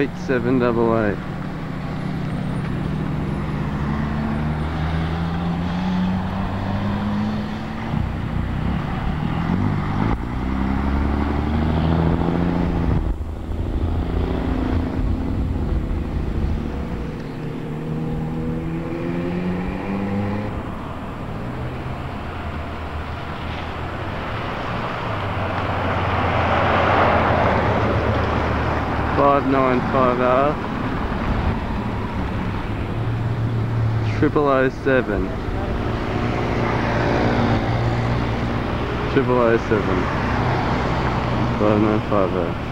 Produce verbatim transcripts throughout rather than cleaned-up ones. eight seven double eight. five nine five R triple oh seven triple oh seven five nine five R.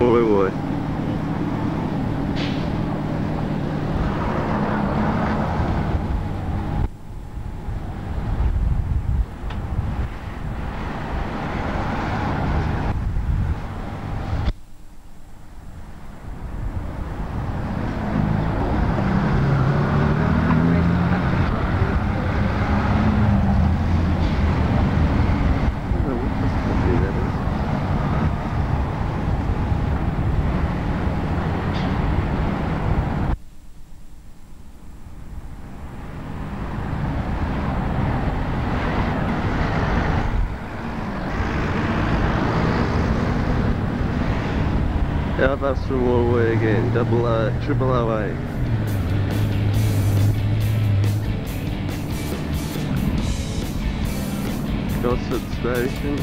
Woy woy. Yeah, that's from Woy Woy again, double uh, triple O A. Gosford station.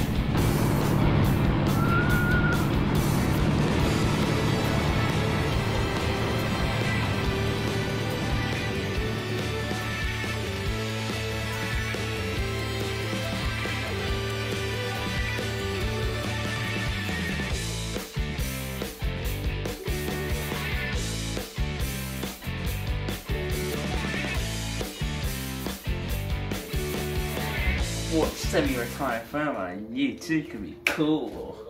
What semi-retired farmer, you too can be cool.